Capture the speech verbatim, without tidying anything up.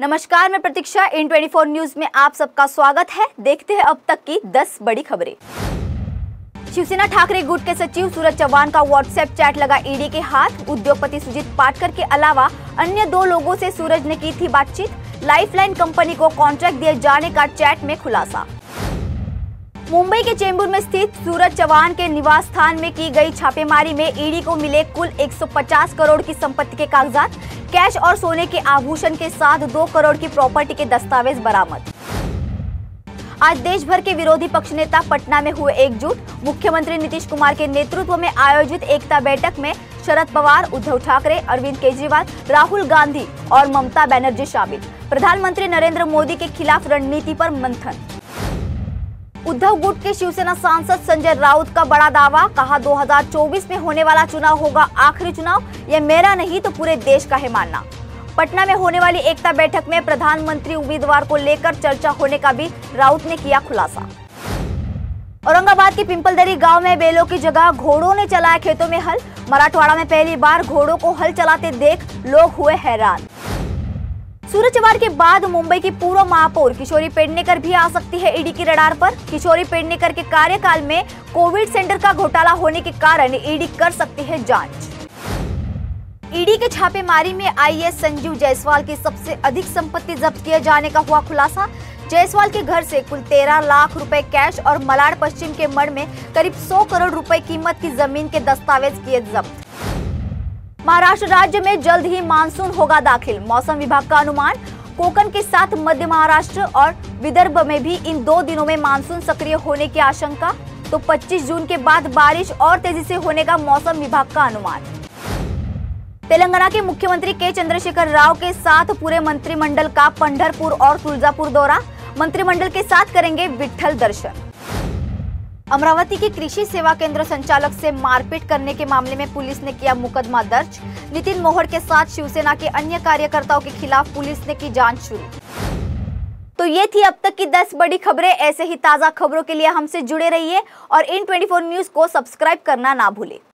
नमस्कार, मैं प्रतीक्षा, इन चौबीस न्यूज में आप सबका स्वागत है। देखते हैं अब तक की दस बड़ी खबरें। शिवसेना ठाकरे गुट के सचिव सूरज चव्हाण का व्हाट्सएप चैट लगा ईडी के हाथ। उद्योगपति सुजीत पाटकर के अलावा अन्य दो लोगों से सूरज ने की थी बातचीत। लाइफलाइन कंपनी को कॉन्ट्रैक्ट दिए जाने का चैट में खुलासा। मुंबई के चेंबूर में स्थित सूरज चव्हाण के निवास स्थान में की गई छापेमारी में ईडी को मिले कुल एक सौ पचास करोड़ की संपत्ति के कागजात, कैश और सोने के आभूषण के साथ दो करोड़ की प्रॉपर्टी के दस्तावेज बरामद। आज देश भर के विरोधी पक्ष नेता पटना में हुए एकजुट। मुख्यमंत्री नीतीश कुमार के नेतृत्व में आयोजित एकता बैठक में शरद पवार, उद्धव ठाकरे, अरविंद केजरीवाल, राहुल गांधी और ममता बैनर्जी शामिल। प्रधानमंत्री नरेंद्र मोदी के खिलाफ रणनीति पर मंथन। उद्धव गुट के शिवसेना सांसद संजय राउत का बड़ा दावा, कहा दो हज़ार चौबीस में होने वाला चुनाव होगा आखिरी चुनाव, यह मेरा नहीं तो पूरे देश का है मानना। पटना में होने वाली एकता बैठक में प्रधानमंत्री उम्मीदवार को लेकर चर्चा होने का भी राउत ने किया खुलासा। औरंगाबाद के पिंपलदरी गांव में बैलों की जगह घोड़ों ने चलाया खेतों में हल। मराठवाड़ा में पहली बार घोड़ों को हल चलाते देख लोग हुए हैरान। सूरज चव्हाण के बाद मुंबई की पूर्व महापौर किशोरी पेड़नेकर भी आ सकती है ईडी की रडार पर। किशोरी पेड़नेकर के कार्यकाल में कोविड सेंटर का घोटाला होने के कारण ईडी कर सकती है जांच। ईडी के छापेमारी में आईएएस संजू जायसवाल की सबसे अधिक संपत्ति जब्त किए जाने का हुआ खुलासा। जायसवाल के घर से कुल तेरह लाख रुपए कैश और मलाड पश्चिम के मढ़ में करीब सौ करोड़ रुपए कीमत की जमीन के दस्तावेज किए जब्त। महाराष्ट्र राज्य में जल्द ही मानसून होगा दाखिल, मौसम विभाग का अनुमान। कोंकण के साथ मध्य महाराष्ट्र और विदर्भ में भी इन दो दिनों में मानसून सक्रिय होने की आशंका। तो पच्चीस जून के बाद बारिश और तेजी से होने का मौसम विभाग का अनुमान। तेलंगाना के मुख्यमंत्री के चंद्रशेखर राव के साथ पूरे मंत्रिमंडल का पंढरपुर और तुल्जापुर दौरा। मंत्रिमंडल के साथ करेंगे विठ्ठल दर्शन। अमरावती के कृषि सेवा केंद्र संचालक से मारपीट करने के मामले में पुलिस ने किया मुकदमा दर्ज। नितिन मोहर के साथ शिवसेना के अन्य कार्यकर्ताओं के खिलाफ पुलिस ने की जांच शुरू। तो ये थी अब तक की दस बड़ी खबरें। ऐसे ही ताज़ा खबरों के लिए हमसे जुड़े रहिए और इन चौबीस न्यूज़ को सब्सक्राइब करना ना भूलें।